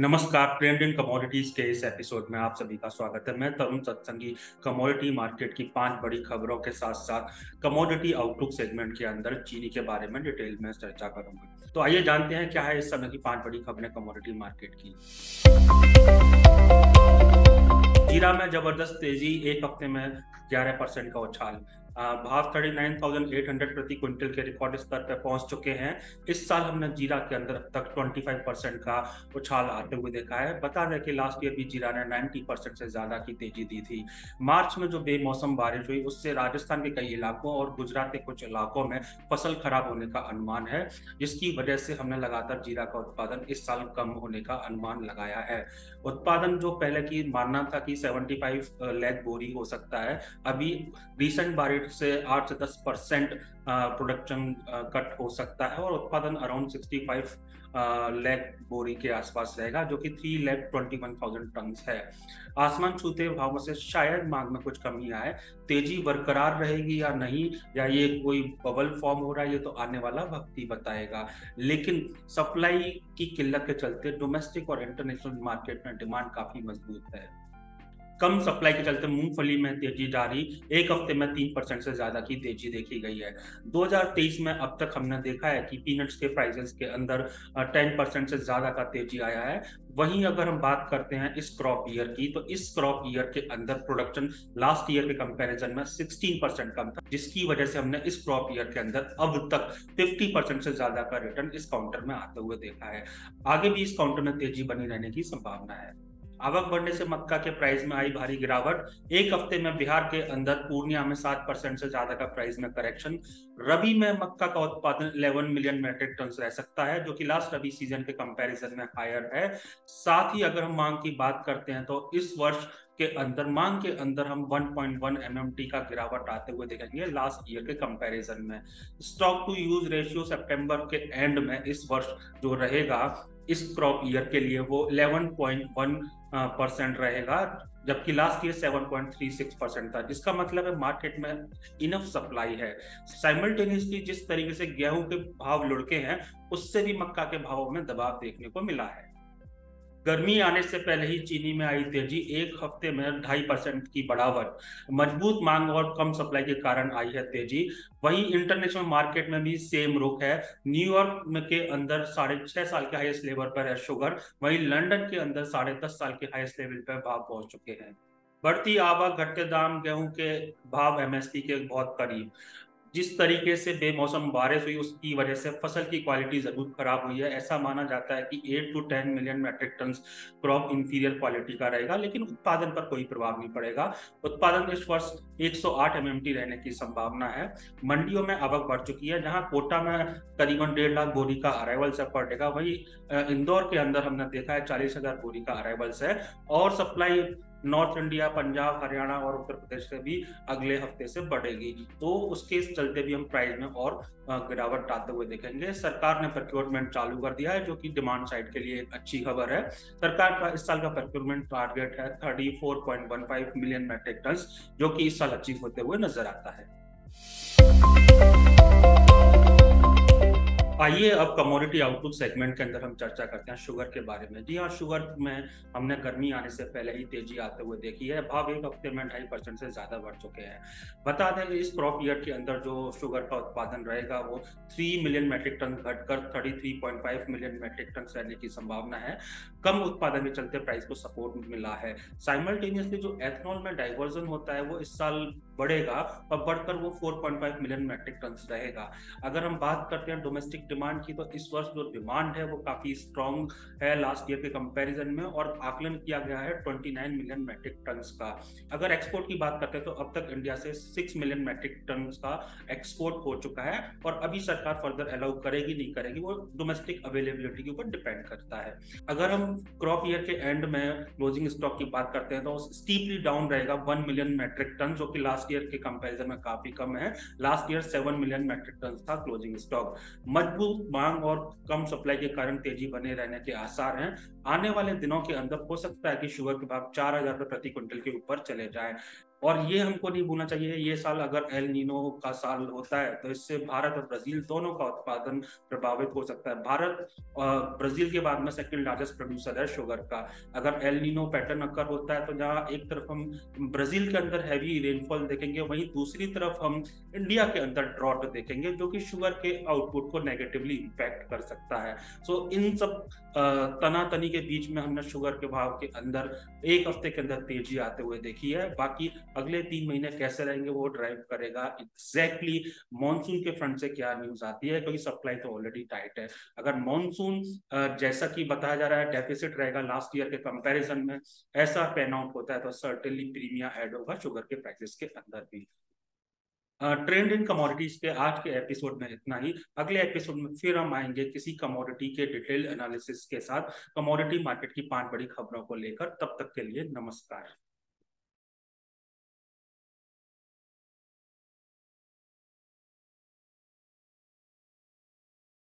नमस्कार, ट्रेंड इन कमोडिटीज के इस एपिसोड में आप सभी का स्वागत है। मैं तरुण सत्संगी कमोडिटी मार्केट की 5 बड़ी खबरों के साथ साथ कमोडिटी आउटलुक सेगमेंट के अंदर चीनी के बारे में डिटेल में चर्चा करूंगा। तो आइए जानते हैं क्या है इस समय की 5 बड़ी खबरें कमोडिटी मार्केट की। जीरा में जबरदस्त तेजी, एक हफ्ते में 11% का उछाल, भाव 39,800 प्रति क्विंटल के रिकॉर्ड स्तर पर पहुंच चुके हैं। इस साल हमने जीरा के अंदर अब तक 25% का उछाल आते हुए देखा है। बता दें कि लास्ट ईयर भी जीरा ने 90% से ज़्यादा की तेजी दी थी। मार्च में जो बेमौसम बारिश हुई उससे राजस्थान के कई इलाकों और गुजरात के कुछ इलाकों में फसल खराब होने का अनुमान है, जिसकी वजह से हमने लगातार जीरा का उत्पादन इस साल कम होने का अनुमान लगाया है। उत्पादन जो पहले की मानना था कि 75 लाख बोरी हो सकता है, अभी रिसेंट बारिश से 8 से 10% प्रोडक्शन कट हो सकता है और उत्पादन अराउंड 65 लाख बोरी के आसपास रहेगा, जो कि 3,21,000 टन्स है। आसमान छूते भावों से शायद मांग में कुछ कमी आए। तेजी बरकरार रहेगी या नहीं, या ये कोई बबल फॉर्म हो रहा है, ये तो आने वाला वक्त ही बताएगा। लेकिन सप्लाई की किल्लत के चलते डोमेस्टिक और इंटरनेशनल मार्केट में डिमांड काफी मजबूत है। कम सप्लाई के चलते मूंगफली में तेजी जारी, एक हफ्ते में 3% से ज्यादा की तेजी देखी गई है। 2023 में अब तक हमने देखा है कि पीनट्स के प्राइसेस के अंदर 10% से ज्यादा का तेजी आया है। वहीं अगर हम बात करते हैं इस क्रॉप ईयर की, तो इस क्रॉप ईयर के अंदर प्रोडक्शन लास्ट ईयर के कंपैरिजन में 16% कम था, जिसकी वजह से हमने इस क्रॉप ईयर के अंदर अब तक 50% से ज्यादा का रिटर्न इस काउंटर में आते हुए देखा है। आगे भी इस काउंटर में तेजी बनी रहने की संभावना है। आवक बढ़ने से मक्का के प्राइस में आई भारी गिरावट, एक हफ्ते में बिहार के अंदर पूर्णिया में 7% से ज्यादा का प्राइस में करेक्शन। रबी में मक्का का उत्पादन 11 मिलियन मेट्रिक टन रह सकता है, जो कि लास्ट रबी सीजन के कंपैरिजन में हायर है। साथ ही अगर हम मांग की बात करते हैं तो इस वर्ष के अंदर मांग के अंदर हम 1.1 MMT का गिरावट आते हुए देखेंगे लास्ट ईयर के कंपैरिजन में। स्टॉक टू यूज रेशियो सितंबर के एंड में इस वर्ष जो रहेगा इस क्रॉप ईयर के लिए वो 11.1% रहेगा, जबकि लास्ट ईयर 7.36% था। इसका मतलब है मार्केट में इनफ सप्लाई है। साइमल्टेनियसली जिस तरीके से गेहूं के भाव लुढ़के हैं उससे भी मक्का के भावों में दबाव देखने को मिला है। गर्मी आने से पहले ही चीनी में आई तेजी, एक हफ्ते में 2.5% की बढ़ावट। मजबूत मांग और कम सप्लाई के कारण आई है तेजी। वहीं इंटरनेशनल मार्केट में भी सेम रुख है। न्यूयॉर्क के अंदर 6.5 साल के हाईएस्ट लेवल पर है शुगर, वहीं लंदन के अंदर 10.5 साल के हाईएस्ट लेवल पर भाव पहुंच चुके हैं। बढ़ती आवक, घटते दाम, गेहूं के भाव MSP के बहुत करीब। जिस तरीके से बेमौसम बारिश हुई उसकी वजह से फसल की क्वालिटी जरूर खराब हुई है। ऐसा माना जाता है कि 8 to 10 million metric ton crop inferior quality का रहेगा, लेकिन उत्पादन पर कोई प्रभाव नहीं पड़ेगा। उत्पादन इस वर्ष 108 MMT रहने की संभावना है। मंडियों में आवक बढ़ चुकी है, जहां कोटा में करीबन 1.5 लाख बोरी का अराइवल से पड़ेगा। वही इंदौर के अंदर हमने देखा है 40,000 बोरी का अराइवल्स है। और supply north India, Punjab, Haryana और उत्तर प्रदेश से भी अगले हफ्ते से बढ़ेगी, तो उसके चलते भी हम प्राइस में और गिरावट आते हुए देखेंगे। सरकार ने प्रोक्योरमेंट चालू कर दिया है, जो कि डिमांड साइड के लिए एक अच्छी खबर है। सरकार का इस साल का प्रोक्योरमेंट टारगेट है 34.15 मिलियन मेट्रिक टन, जो कि इस साल अचीव होते हुए नजर आता है। आइए अब कमोडिटी आउटलुक सेगमेंट के अंदर हम चर्चा करते हैं शुगर के बारे में। जी हाँ, शुगर में हमने गर्मी आने से पहले ही तेजी आते हुए देखी है। भाव एक हफ्ते में 2.5% से ज़्यादा बढ़ चुके हैं। बता दें कि इस क्रॉप ईयर के अंदर जो शुगर का उत्पादन रहेगा वो 3 मिलियन मेट्रिक टन घटकर 33.5 मिलियन मेट्रिक टन रहने की संभावना है। कम उत्पादन के चलते प्राइस को सपोर्ट मिला है। साइमल्टेनियसली जो एथेनॉल में डाइवर्जन होता है वो इस साल बढ़ेगा और बढ़कर वो 4.5 मिलियन मेट्रिक टन रहेगा। अगर हम बात करते हैं डोमेस्टिक डिमांड की, तो इस वर्ष जो डिमांड है वो काफी स्ट्रॉन्ग है लास्ट ईयर के कंपैरिजन में, और आकलन किया गया है 29 मिलियन मेट्रिक टन का। अगर एक्सपोर्ट की बात करते हैं तो अब तक इंडिया से 6 मिलियन मेट्रिक टन का एक्सपोर्ट हो चुका है, और अभी सरकार फर्दर अलाउ करेगी नहीं करेगी वो डोमेस्टिक अवेलेबिलिटी के ऊपर डिपेंड करता है। अगर हम क्रॉप ईयर के एंड में क्लोजिंग स्टॉक की बात करते हैं तो स्टीपली डाउन रहेगा 1 मिलियन मेट्रिक टन, जो कि लास्ट ईयर के कंपैरिजन में काफी कम है। Last year 7 million metric ton था क्लोजिंग स्टॉक। मजबूत मांग और कम सप्लाई के कारण तेजी बने रहने के आसार हैं। आने वाले दिनों के अंदर हो सकता है कि शुगर के भाव 4,000 प्रति क्विंटल के ऊपर चले जाएं। और ये हमको नहीं भूलना चाहिए, ये साल अगर एल नीनो का साल होता है तो इससे भारत और ब्राजील दोनों का उत्पादन प्रभावित हो सकता है। भारत ब्राजील के बाद में सेकंड लार्जेस्ट प्रोड्यूसर है शुगर का। अगर एल नीनो पैटर्न अक्कर होता है तो जहाँ एक तरफ हम ब्राजील के अंदर हैवी रेनफॉल देखेंगे, वहीं दूसरी तरफ हम इंडिया के अंदर ड्रॉट देखेंगे जो कि शुगर के आउटपुट को नेगेटिवली इम्पैक्ट कर सकता है। सो इन सब तनातनी के बीच में हमने शुगर के भाव के अंदर एक हफ्ते के अंदर तेजी आते हुए देखी है। बाकी अगले 3 महीने कैसे रहेंगे वो ड्राइव करेगा एग्जैक्टली मॉनसून के फ्रंट से क्या न्यूज आती है, क्योंकि सप्लाई तो ऑलरेडी टाइट है। अगर मॉनसून जैसा कि बताया जा रहा है डेफिसिट रहेगा लास्ट ईयर के कंपैरिजन में, ऐसा पैन आउट होता है तो सर्टेनली प्रीमियम ऐड होगा शुगर के प्राइसेस के अंदर भी। ट्रेंड इन कमोडिटीज के आज के एपिसोड में इतना ही। अगले एपिसोड में फिर हम आएंगे किसी कमोडिटी के डिटेल एनालिसिस के साथ कमोडिटी मार्केट की 5 बड़ी खबरों को लेकर। तब तक के लिए नमस्कार।